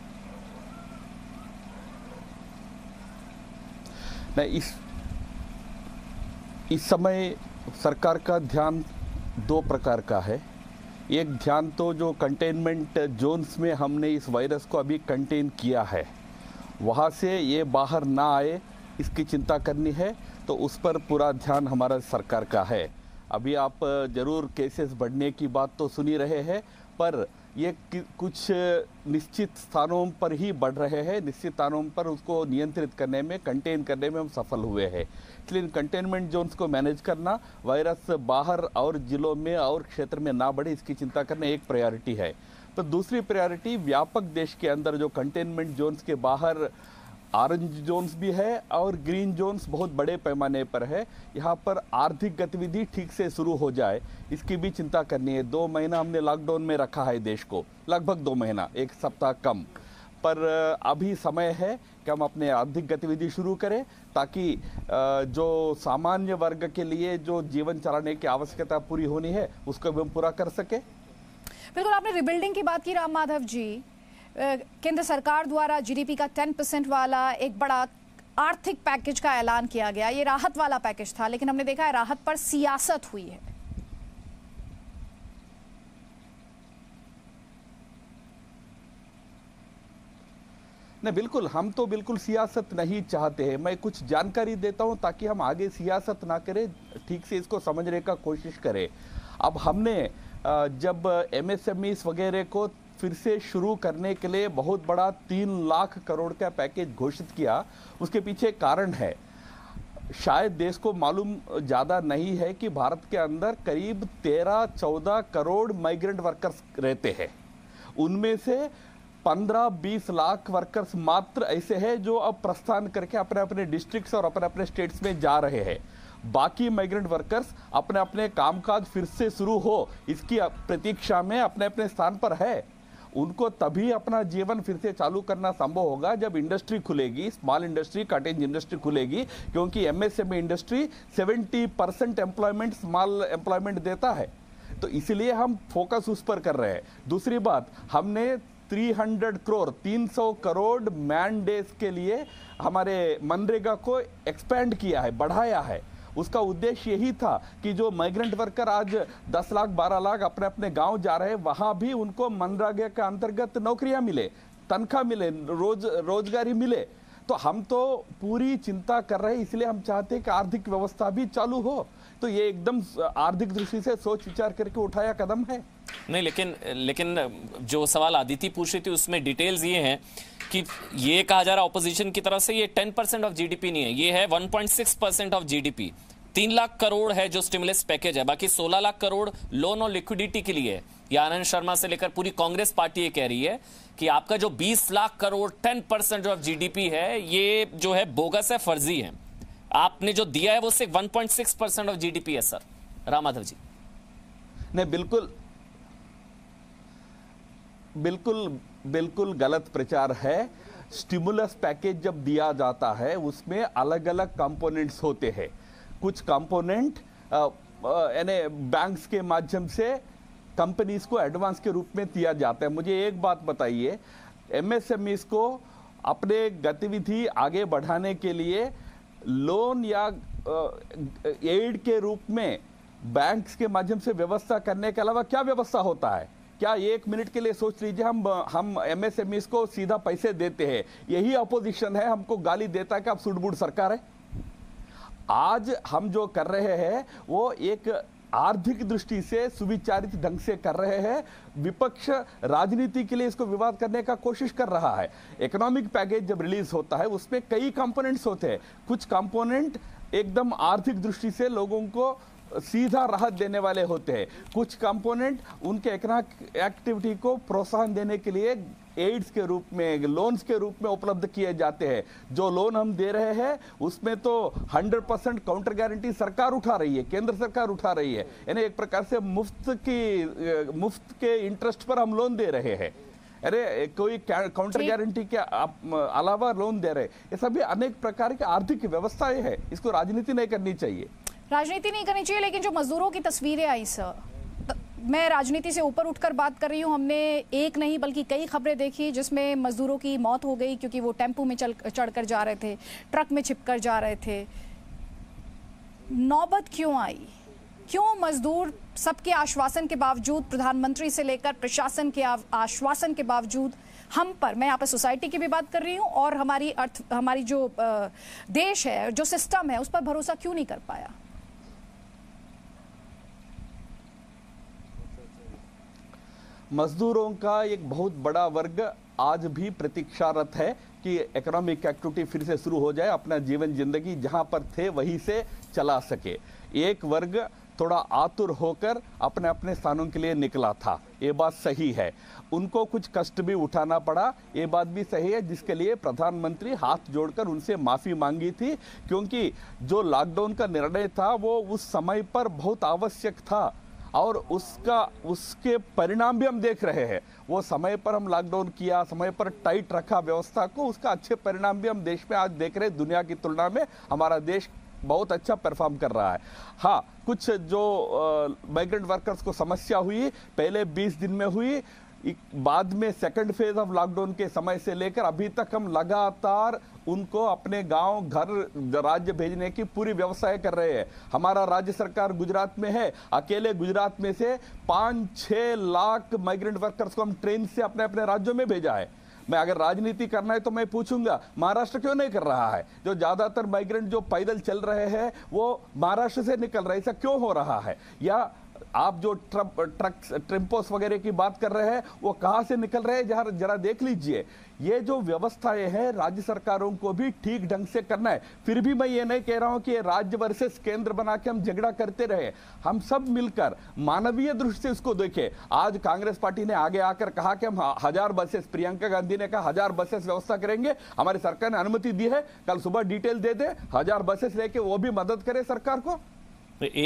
नहीं, इस समय सरकार का ध्यान 2 प्रकार का है। एक ध्यान तो जो कंटेनमेंट जोन्स में हमने इस वायरस को अभी कंटेन किया है, वहाँ से ये बाहर ना आए इसकी चिंता करनी है, तो उस पर पूरा ध्यान हमारा सरकार का है। अभी आप जरूर केसेस बढ़ने की बात तो सुनी रहे हैं, पर ये कुछ निश्चित स्थानों पर ही बढ़ रहे हैं। निश्चित स्थानों पर उसको नियंत्रित करने में, कंटेन करने में हम सफल हुए हैं, इसलिए इन कंटेनमेंट जोन्स को मैनेज करना, वायरस बाहर और जिलों में और क्षेत्र में ना बढ़े इसकी चिंता करना एक प्रायोरिटी है। तो दूसरी प्रायोरिटी व्यापक देश के अंदर जो कंटेनमेंट जोन्स के बाहर ऑरेंज जोन्स भी है और ग्रीन जोन्स बहुत बड़े पैमाने पर है, यहाँ पर आर्थिक गतिविधि ठीक से शुरू हो जाए इसकी भी चिंता करनी है। 2 महीना हमने लॉकडाउन में रखा है देश को, लगभग 2 महीना, 1 सप्ताह कम, पर अभी समय है कि हम अपने आर्थिक गतिविधि शुरू करें ताकि जो सामान्य वर्ग के लिए जो जीवन चलाने की आवश्यकता पूरी होनी है उसको भी हम पूरा कर सकें। बिल्कुल, आपने रिबिल्डिंग की बात की राम माधव जी। केंद्र सरकार द्वारा जीडीपी का 10% वाला एक बड़ा आर्थिक पैकेज का ऐलान किया गया, ये राहत वाला पैकेज था, लेकिन हमने देखा है राहत पर सियासत हुई है। नहीं बिल्कुल, हम तो बिल्कुल सियासत नहीं चाहते हैं। मैं कुछ जानकारी देता हूं ताकि हम आगे सियासत ना करें, ठीक से इसको समझने का कोशिश करें। अब हमने जब MSMEs वगैरह को फिर से शुरू करने के लिए बहुत बड़ा 3 लाख करोड़ का पैकेज घोषित किया, उसके पीछे कारण है, शायद देश को मालूम ज़्यादा नहीं है कि भारत के अंदर करीब 13-14 करोड़ माइग्रेंट वर्कर्स रहते हैं। उनमें से 15-20 लाख वर्कर्स मात्र ऐसे हैं जो अब प्रस्थान करके अपने अपने डिस्ट्रिक्ट्स और अपने अपने स्टेट्स में जा रहे हैं। बाकी माइग्रेंट वर्कर्स अपने अपने कामकाज फिर से शुरू हो इसकी प्रतीक्षा में अपने अपने स्थान पर है। उनको तभी अपना जीवन फिर से चालू करना संभव होगा जब इंडस्ट्री खुलेगी, स्मॉल इंडस्ट्री, कटेज इंडस्ट्री खुलेगी, क्योंकि MSME industry 70% employment, small employment देता है, तो इसलिए हम फोकस उस पर कर रहे हैं। दूसरी बात, हमने 300 करोड़ मैन डेज के लिए हमारे मनरेगा को एक्सपेंड किया है, बढ़ाया है। उसका उद्देश्य यही था कि जो माइग्रेंट वर्कर आज 10 लाख 12 लाख अपने अपने गांव जा रहे हैं, वहाँ भी उनको मनरेगा के अंतर्गत नौकरियाँ मिले, तनख्वाह मिले, रोजगारी मिले। तो हम तो पूरी चिंता कर रहे हैं, इसलिए हम चाहते हैं कि आर्थिक व्यवस्था भी चालू हो। तो ये एकदम आर्थिक दृष्टि से सोच विचार करके उठाया कदम है। नहीं, लेकिन जो सवाल आदिति पूछ रही थी उसमें डिटेल्स ये हैं कि ये कहा जा रहा ऑपोजिशन की तरफ से ये 10% ऑफ GDP नहीं है, ये है 1.6% ऑफ GDP। 3 लाख करोड़ है जो स्टिमुलस पैकेज है, बाकी 16 लाख करोड़ लोन और लिक्विडिटी के लिए। या आनंद शर्मा से लेकर पूरी कांग्रेस पार्टी ये कह रही है कि आपका जो 20 लाख करोड़ 10% ऑफ GDP है, ये जो है बोगस है, फर्जी है। आपने जो दिया है वो सिर्फ 1.6% ऑफ GDP है। सर राम माधव जी, नहीं, बिल्कुल गलत प्रचार है। स्टिमुलस पैकेज जब दिया जाता है उसमें अलग अलग कंपोनेंट्स होते हैं। कुछ कंपोनेंट यानी बैंक्स के माध्यम से कंपनीज को एडवांस के रूप में दिया जाता है। मुझे एक बात बताइए, MSMEs को अपने गतिविधि आगे बढ़ाने के लिए लोन या एड के रूप में बैंक्स के माध्यम से व्यवस्था करने के अलावा क्या व्यवस्था होता है? क्या एक मिनट के लिए सोच लीजिए हम MSMEs को सीधा पैसे देते हैं। यही अपोजिशन है, हमको गाली देता है कि आप सुडबुड सरकार है। आज हम जो कर रहे हैं वो एक आर्थिक दृष्टि से सुविचारित ढंग से कर रहे हैं। विपक्ष राजनीति के लिए इसको विवाद करने का कोशिश कर रहा है। इकोनॉमिक पैकेज जब रिलीज होता है उसमें कई कंपोनेंट्स होते हैं। कुछ कंपोनेंट एकदम आर्थिक दृष्टि से लोगों को सीधा राहत देने वाले होते हैं, कुछ कंपोनेंट उनके इकोनॉमिक एक्टिविटी को प्रोत्साहन देने के लिए एड्स के रूप में, लोन्स के रूप में उपलब्ध किए जाते हैं। जो लोन हम दे रहे हैं उसमें तो 100% काउंटर गारंटी सरकार उठा रही है, केंद्र सरकार उठा रही है, यानी एक प्रकार से मुफ्त के इंटरेस्ट पर हम लोन दे रहे हैं। अरे कोई काउंटर गारंटी के अलावा लोन दे रहे हैं। ये सभी अनेक प्रकार की आर्थिक व्यवस्थाएं है, इसको राजनीति नहीं करनी चाहिए, राजनीति नहीं करनी चाहिए। लेकिन जो मजदूरों की तस्वीरें आई सर, मैं राजनीति से ऊपर उठकर बात कर रही हूँ। हमने एक नहीं बल्कि कई खबरें देखी जिसमें मजदूरों की मौत हो गई क्योंकि वो टेम्पो में चढ़कर जा रहे थे, ट्रक में छिपकर जा रहे थे। नौबत क्यों आई? क्यों मजदूर सबके आश्वासन के बावजूद, प्रधानमंत्री से लेकर प्रशासन के आश्वासन के बावजूद हम पर, मैं यहाँ पर सोसाइटी की भी बात कर रही हूँ और हमारी जो देश है, जो सिस्टम है, उस पर भरोसा क्यों नहीं कर पाया? मजदूरों का एक बहुत बड़ा वर्ग आज भी प्रतीक्षारत है कि इकोनॉमिक एक्टिविटी फिर से शुरू हो जाए, अपना जीवन जिंदगी जहां पर थे वहीं से चला सके। एक वर्ग थोड़ा आतुर होकर अपने अपने स्थानों के लिए निकला था, ये बात सही है। उनको कुछ कष्ट भी उठाना पड़ा, ये बात भी सही है, जिसके लिए प्रधानमंत्री हाथ जोड़कर उनसे माफ़ी मांगी थी, क्योंकि जो लॉकडाउन का निर्णय था वो उस समय पर बहुत आवश्यक था और उसके परिणाम भी हम देख रहे हैं। वो समय पर हम लॉकडाउन किया, समय पर टाइट रखा व्यवस्था को, उसका अच्छे परिणाम भी हम देश में आज देख रहे हैं। दुनिया की तुलना में हमारा देश बहुत अच्छा परफॉर्म कर रहा है। हाँ, कुछ जो माइग्रेंट वर्कर्स को समस्या हुई पहले 20 दिन में हुई, बाद में सेकंड फेज ऑफ लॉकडाउन के समय से लेकर अभी तक हम लगातार उनको अपने गांव, घर, राज्य भेजने की पूरी व्यवस्थाएं कर रहे हैं। हमारा राज्य सरकार गुजरात में है, अकेले गुजरात में से 5-6 लाख माइग्रेंट वर्कर्स को हम ट्रेन से अपने अपने राज्यों में भेजा है। मैं अगर राजनीति करना है तो मैं पूछूंगा, महाराष्ट्र क्यों नहीं कर रहा है? जो ज़्यादातर माइग्रेंट जो पैदल चल रहे हैं वो महाराष्ट्र से निकल रहे हैं, ऐसा क्यों हो रहा है? या आप जो ट्रम्पोस वगैरह की बात कर रहे हैं वो कहाँ से निकल रहे हैं, जरा देख लीजिए। ये जो व्यवस्थाएं हैं राज्य सरकारों को भी ठीक ढंग से करना है। फिर भी मैं ये नहीं कह रहा हूं कि राज्य वर्सेस केंद्र बना के हम झगड़ा करते रहे, हम सब मिलकर मानवीय दृष्टि से इसको देखें। आज कांग्रेस पार्टी ने आगे आकर कहा कि हम 1000 बसेस, प्रियंका गांधी ने कहा 1000 बसेस व्यवस्था करेंगे, हमारी सरकार ने अनुमति दी है, कल सुबह डिटेल दे दे, 1000 बसेस लेके वो भी मदद करे सरकार को।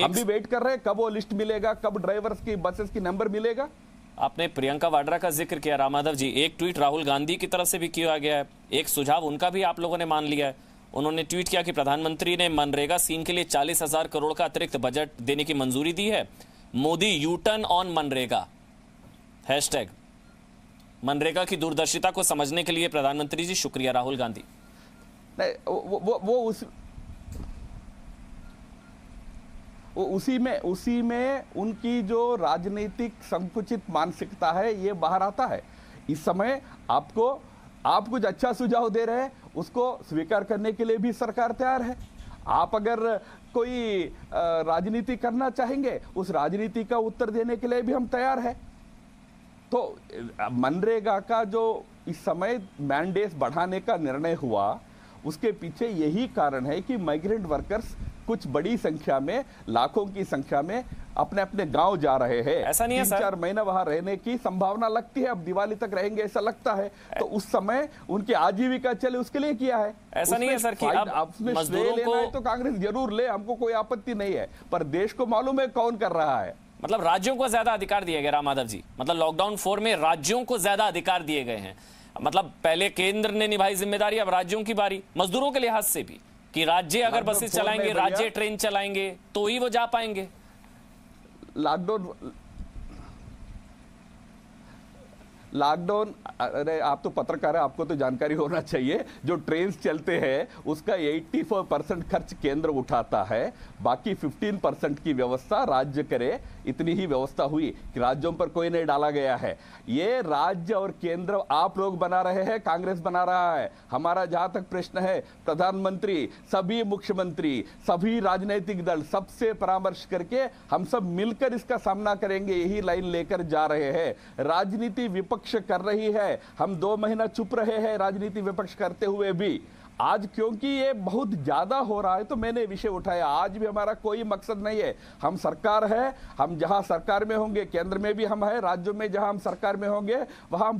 हम भी वेट कर रहे हैं कब वो लिस्ट मिलेगा, कब ड्राइवर्स की बसेस की नंबर मिलेगा। आपने प्रियंका वाड्रा का जिक्र किया राम माधव जी, एक ट्वीट राहुल गांधी की तरफ से भी किया गया है, एक सुझाव उनका भी आप लोगों ने मान लिया है। उन्होंने ट्वीट किया कि प्रधानमंत्री ने मनरेगा स्कीम के लिए 40,000 करोड़ का अतिरिक्त बजट देने की मंजूरी दी है, Modi U turn on MNREGA. Hashtag MNREGA की दूरदर्शिता को समझने के लिए प्रधानमंत्री जी शुक्रिया राहुल गांधी। उसी में उनकी जो राजनीतिक संकुचित मानसिकता है ये बाहर आता है। इस समय आप कुछ अच्छा सुझाव दे रहे हैं, उसको स्वीकार करने के लिए भी सरकार तैयार है। आप अगर कोई राजनीति करना चाहेंगे उस राजनीति का उत्तर देने के लिए भी हम तैयार हैं। तो मनरेगा का जो इस समय मैंडेट बढ़ाने का निर्णय हुआ उसके पीछे यही कारण है कि माइग्रेंट वर्कर्स कुछ बड़ी संख्या में, लाखों की संख्या में अपने अपने गांव जा रहे हैं। ऐसा नहीं है सर, 4 महीना वहां रहने की संभावना लगती है, अब दिवाली तक रहेंगे ऐसा लगता है। तो उस समय उनकी आजीविका चले उसके लिए किया है। ऐसा नहीं है सर कि अब मजदूरों को तो कांग्रेस जरूर ले, हमको कोई आपत्ति नहीं है, पर देश को मालूम है कौन कर रहा है। मतलब राज्यों को ज्यादा अधिकार दिए गए राम माधव जी, मतलब लॉकडाउन 4 में राज्यों को ज्यादा अधिकार दिए गए हैं। मतलब पहले केंद्र ने निभाई जिम्मेदारी, अब राज्यों की बारी मजदूरों के लिहाज से भी कि राज्य अगर बसेस चलाएंगे, राज्य ट्रेन चलाएंगे तो ही वो जा पाएंगे। लॉकडाउन, अरे आप तो पत्रकार हैं, आपको तो जानकारी होना चाहिए। जो ट्रेन चलते हैं उसका 84% खर्च केंद्र उठाता है, बाकी 15% की व्यवस्था राज्य करे। इतनी ही व्यवस्था हुई कि राज्यों पर कोई नहीं डाला गया है। ये राज्य और केंद्र आप लोग बना रहे हैं, कांग्रेस बना रहा है। हमारा जहाँ तक प्रश्न है, प्रधानमंत्री, सभी मुख्यमंत्री, सभी राजनीतिक दल सबसे परामर्श करके हम सब मिलकर इसका सामना करेंगे, यही लाइन लेकर जा रहे हैं। राजनीति विपक्ष कर रही है, हम 2 महीना चुप रहे हैं राजनीति विपक्ष करते हुए भी। आज क्योंकि ये बहुत ज्यादा हो रहा है तो मैंने विषय उठाया। आज भी हमारा कोई मकसद नहीं है, हम सरकार है, हम जहां सरकार में होंगे, केंद्र में भी हम है, राज्यों में जहां हम सरकार में होंगे वहां हम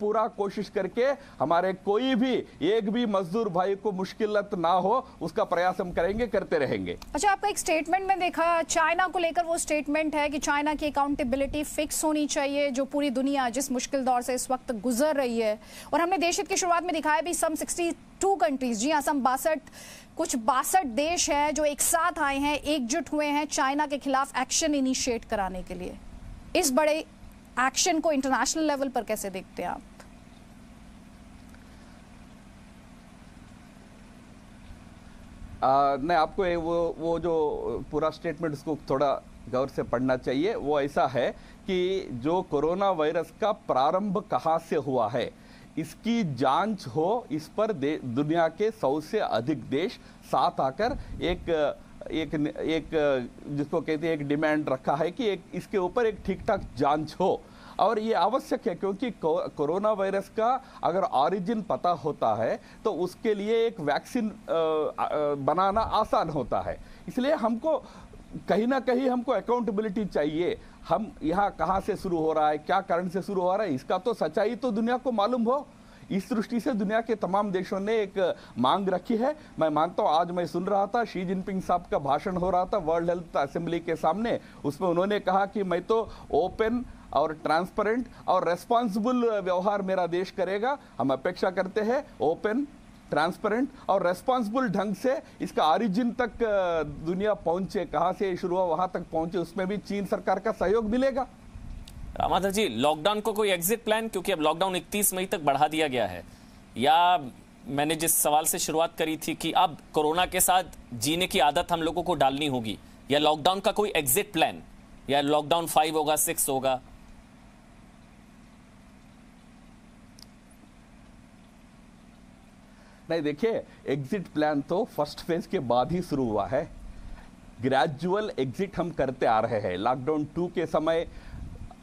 पूरा कोशिश करके हमारे कोई भी एक भी मजदूर भाई को मुश्किलत ना हो उसका प्रयास हम करेंगे, करते रहेंगे। अच्छा, आपका एक स्टेटमेंट में देखा चाइना को लेकर, वो स्टेटमेंट है कि चाइना की अकाउंटेबिलिटी फिक्स होनी चाहिए, जो पूरी दुनिया जिस मुश्किल दौर से इस वक्त गुजर रही है। और हमने देश हित की शुरुआत में दिखाया भी, सम 62 कंट्रीज, जी हाँ, सम 62 देश हैं जो एक साथ आए हैं, एकजुट हुए हैं चाइना के खिलाफ एक्शन इनिशिएट कराने के लिए। इस बड़े एक्शन को इंटरनेशनल लेवल पर कैसे देखते हैं आप? नहीं, आपको वो जो पूरा स्टेटमेंट उसको थोड़ा गौर से पढ़ना चाहिए। वो ऐसा है कि जो कोरोना वायरस का प्रारंभ कहाँ से हुआ है इसकी जांच हो, इस पर दुनिया के 100 से अधिक देश साथ आकर एक जिसको कहते हैं एक डिमांड रखा है कि एक इसके ऊपर एक ठीक ठाक जांच हो। और ये आवश्यक है क्योंकि कोरोना वायरस का अगर ऑरिजिन पता होता है तो उसके लिए एक वैक्सीन बनाना आसान होता है। इसलिए हमको कहीं ना कहीं हमको अकाउंटेबिलिटी चाहिए। हम यहाँ कहाँ से शुरू हो रहा है, क्या कारण से शुरू हो रहा है, इसका तो सच्चाई तो दुनिया को मालूम हो। इस दृष्टि से दुनिया के तमाम देशों ने एक मांग रखी है। मैं मानता हूँ, आज मैं सुन रहा था शी जिनपिंग साहब का भाषण हो रहा था वर्ल्ड हेल्थ असेंबली के सामने, उसमें उन्होंने कहा कि मैं तो ओपन और ट्रांसपेरेंट और रेस्पॉन्सिबल व्यवहार मेरा देश करेगा। हम अपेक्षा करते हैं ओपन, ट्रांसपेरेंट और रेस्पॉन्सिबल ढंग से इसका ऑरिजिन तक दुनिया पहुंचे, कहां से शुरू हुआ वहां तक पहुंचे, उसमें भी चीन सरकार का सहयोग मिलेगा। राम माधव जी, लॉकडाउन को कोई एग्जिट प्लान, क्योंकि अब लॉकडाउन 31 मई तक बढ़ा दिया गया है, या मैंने जिस सवाल से शुरुआत करी थी कि अब कोरोना के साथ जीने की आदत हम लोगों को डालनी होगी, या लॉकडाउन का कोई एग्जिट प्लान, या लॉकडाउन 5 होगा, 6 होगा? नहीं, देखिए एग्जिट प्लान तो फर्स्ट फेज के बाद ही शुरू हुआ है। ग्रेजुअल एग्जिट हम करते आ रहे हैं। लॉकडाउन 2 के समय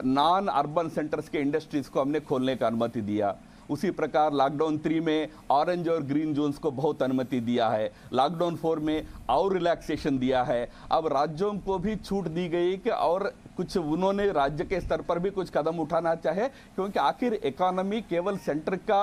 नॉन अर्बन सेंटर्स के इंडस्ट्रीज़ को हमने खोलने का अनुमति दिया, उसी प्रकार लॉकडाउन 3 में ऑरेंज और ग्रीन जोन्स को बहुत अनुमति दिया है, लॉकडाउन 4 में और रिलैक्सेशन दिया है। अब राज्यों को भी छूट दी गई कि और कुछ उन्होंने राज्य के स्तर पर भी कुछ कदम उठाना चाहिए, क्योंकि आखिर इकोनॉमी केवल सेंटर का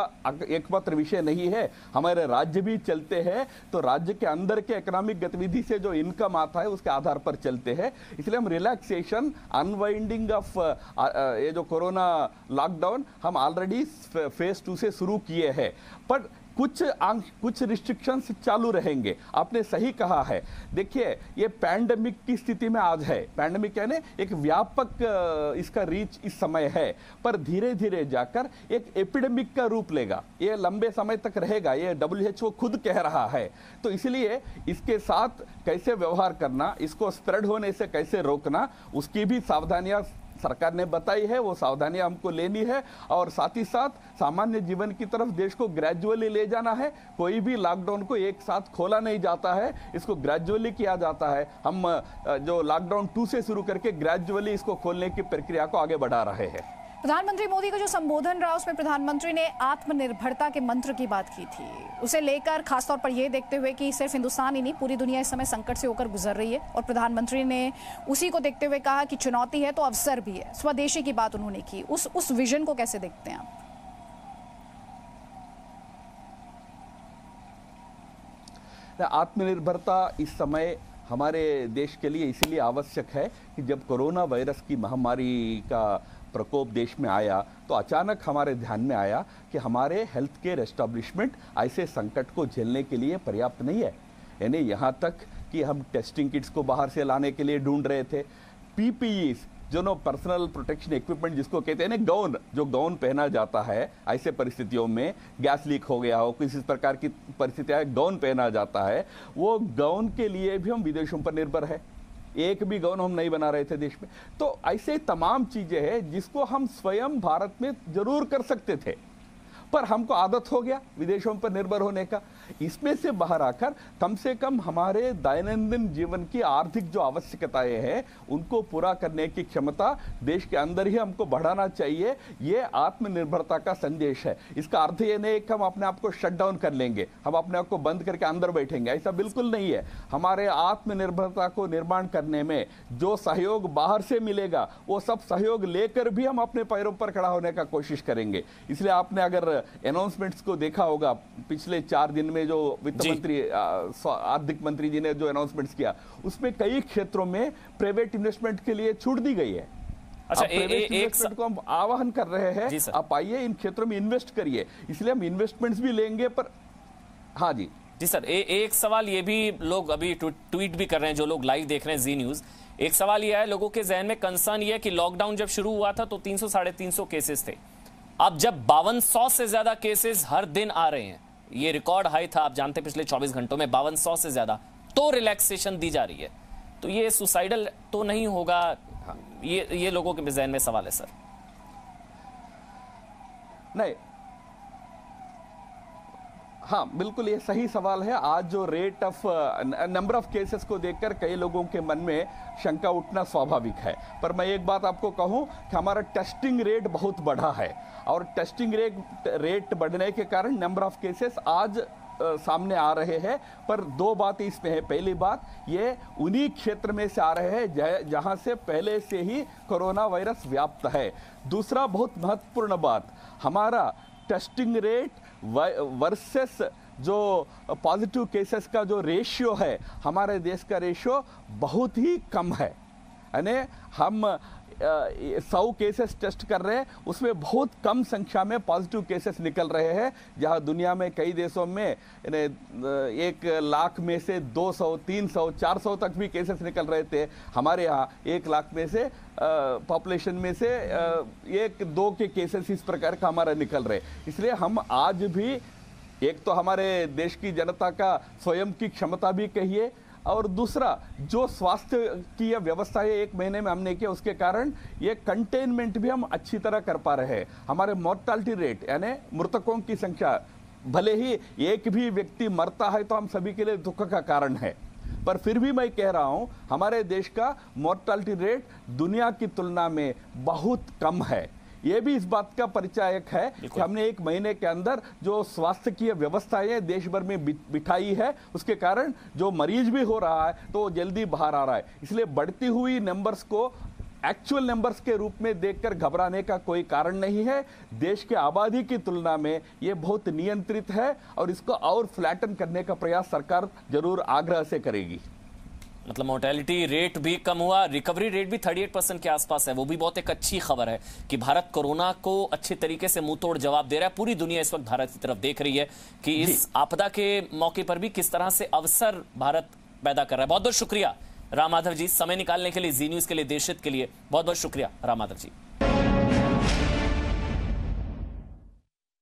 एकमात्र विषय नहीं है, हमारे राज्य भी चलते हैं तो राज्य के अंदर के इकोनॉमिक गतिविधि से जो इनकम आता है उसके आधार पर चलते हैं। इसलिए हम रिलैक्सेशन, अनवाइंडिंग ऑफ ये जो कोरोना लॉकडाउन हम ऑलरेडी फेस 2 से शुरू किए हैं, पर कुछ रिस्ट्रिक्शंस चालू रहेंगे। आपने सही कहा है। देखिए, ये पैंडेमिक की स्थिति में आज है, पैंडेमिक यानी एक व्यापक इसका रीच इस समय है, पर धीरे धीरे जाकर एक एपिडेमिक का रूप लेगा, ये लंबे समय तक रहेगा, ये WHO खुद कह रहा है। तो इसलिए इसके साथ कैसे व्यवहार करना, इसको स्प्रेड होने से कैसे रोकना, उसकी भी सावधानियाँ सरकार ने बताई है, वो सावधानियां हमको लेनी है और साथ ही साथ सामान्य जीवन की तरफ देश को ग्रेजुअली ले जाना है। कोई भी लॉकडाउन को एक साथ खोला नहीं जाता है, इसको ग्रेजुअली किया जाता है। हम जो लॉकडाउन 2 से शुरू करके ग्रेजुअली इसको खोलने की प्रक्रिया को आगे बढ़ा रहे हैं। प्रधानमंत्री मोदी का जो संबोधन रहा उसमें प्रधानमंत्री ने आत्मनिर्भरता के मंत्र की बात की थी, उसे लेकर खासतौर पर यह देखते हुए कि सिर्फ हिंदुस्तान ही नहीं पूरी दुनिया इस समय संकट से होकर गुजर रही है, और प्रधानमंत्री ने उसी को देखते हुए कहा कि चुनौती है तो अवसर भी है, स्वदेशी की बात उन्होंने की। उस विजन को कैसे देखते हैं आप? आत्मनिर्भरता इस समय हमारे देश के लिए इसलिए आवश्यक है कि जब कोरोना वायरस की महामारी का प्रकोप देश में आया तो अचानक हमारे ध्यान में आया कि हमारे हेल्थ केयर एस्टैब्लिशमेंट ऐसे संकट को झेलने के लिए पर्याप्त नहीं है। यानी यहाँ तक कि हम टेस्टिंग किट्स को बाहर से लाने के लिए ढूंढ रहे थे, PPEs जो नो पर्सनल प्रोटेक्शन इक्विपमेंट जिसको कहते हैं ना, गाउन, जो गाउन पहना जाता है ऐसे परिस्थितियों में, गैस लीक हो गया हो किसी प्रकार की परिस्थिति आए गाउन पहना जाता है, वो गाउन के लिए भी हम विदेशों पर निर्भर है, एक भी गाउन हम नहीं बना रहे थे देश में। तो ऐसे तमाम चीज़ें हैं जिसको हम स्वयं भारत में जरूर कर सकते थे, पर हमको आदत हो गया विदेशों पर निर्भर होने का। इसमें से बाहर आकर कम से कम हमारे दैनंदिन जीवन की आर्थिक जो आवश्यकताएं हैं उनको पूरा करने की क्षमता देश के अंदर ही हमको बढ़ाना चाहिए, ये आत्मनिर्भरता का संदेश है। इसका अर्थ ये नहीं कि हम अपने आप को शट डाउन कर लेंगे, हम अपने आप को बंद करके अंदर बैठेंगे, ऐसा बिल्कुल नहीं है। हमारे आत्मनिर्भरता को निर्माण करने में जो सहयोग बाहर से मिलेगा वो सब सहयोग लेकर भी हम अपने पैरों पर खड़ा होने का कोशिश करेंगे। इसलिए आपने अगर अनाउंसमेंट्स को देखा होगा पिछले 4 दिन में जो वित्त मंत्री, आर्थिक मंत्री जी ने जो अनाउंसमेंट्स किया उसमें कई क्षेत्रों में प्राइवेट इन्वेस्टमेंट के लिए छूट दी गई है। अच्छा, को हम आह्वान कर रहे हैं आप आइए इन क्षेत्रों में इन्वेस्ट करिए, इसलिए हम इन्वेस्टमेंट्स भी लेंगे। पर हाँ जी सर, एक सवाल ये भी लोग अभी ट्वीट भी कर रहे हैं, जो लोग लाइव देख रहे हैं जी न्यूज, एक सवाल यह है लोगों के जहन में कंसर्न यह है कि लॉकडाउन जब शुरू हुआ था तो 300-350 केसेस थे, अब जब 5200 से ज्यादा केसेस हर दिन आ रहे हैं, ये रिकॉर्ड हाई था आप जानते पिछले 24 घंटों में 5200 से ज्यादा, तो रिलैक्सेशन दी जा रही है, तो ये सुसाइडल तो नहीं होगा? ये लोगों के जहन में सवाल है सर। नहीं, हाँ बिल्कुल ये सही सवाल है। आज जो rate of number of cases को देखकर कई लोगों के मन में शंका उठना स्वाभाविक है, पर मैं एक बात आपको कहूं कि हमारा टेस्टिंग रेट बहुत बढ़ा है और टेस्टिंग रेट बढ़ने के कारण नंबर ऑफ केसेस आज सामने आ रहे हैं। पर दो बातें इसमें है। पहली बात, ये उन्हीं क्षेत्र में से आ रहे हैं जहां से पहले से ही कोरोना वायरस व्याप्त है। दूसरा बहुत महत्वपूर्ण बात, हमारा टेस्टिंग रेट वर्सेस जो पॉजिटिव केसेस का जो रेशियो है, हमारे देश का रेशियो बहुत ही कम है। यानी हम 100 केसेस टेस्ट कर रहे हैं, उसमें बहुत कम संख्या में पॉजिटिव केसेस निकल रहे हैं, जहां दुनिया में कई देशों में 1 लाख में से 200, 300, 400 तक भी केसेस निकल रहे थे। हमारे यहाँ 1 लाख में से पॉपुलेशन में से 1-2 के केसेस इस प्रकार का हमारा निकल रहे। इसलिए हम आज भी, एक तो हमारे देश की जनता का स्वयं की क्षमता भी कहिए और दूसरा जो स्वास्थ्य की यह व्यवस्था है 1 महीने में हमने किया, उसके कारण ये कंटेनमेंट भी हम अच्छी तरह कर पा रहे हैं। हमारे मोर्टालिटी रेट यानी मृतकों की संख्या, भले ही एक भी व्यक्ति मरता है तो हम सभी के लिए दुख का कारण है, पर फिर भी मैं कह रहा हूं हमारे देश का मॉर्टलिटी रेट दुनिया की तुलना में बहुत कम है। ये भी इस बात का परिचायक है कि हमने एक महीने के अंदर जो स्वास्थ्य की व्यवस्थाएं देश भर में बिठाई है उसके कारण जो मरीज भी हो रहा है तो जल्दी बाहर आ रहा है। इसलिए बढ़ती हुई नंबर्स को एक्चुअल नंबर्स के रूप में देखकर घबराने का कोई कारण नहीं है। देश के आबादी की तुलना में ये बहुत नियंत्रित है और इसको और फ्लैटन करने का प्रयास सरकार जरूर आग्रह से करेगी। मतलब मोर्टेलिटी रेट भी कम हुआ, रिकवरी रेट भी 38% के आसपास है, वो भी बहुत एक अच्छी खबर है कि भारत कोरोना को अच्छे तरीके से मुंह तोड़ जवाब दे रहा है। पूरी दुनिया इस वक्त भारत की तरफ देख रही है कि इस आपदा के मौके पर भी किस तरह से अवसर भारत पैदा कर रहा है। बहुत बहुत शुक्रिया राम माधव जी समय निकालने के लिए, जी न्यूज़ के लिए, देशहित के लिए बहुत बहुत शुक्रिया राम माधव जी।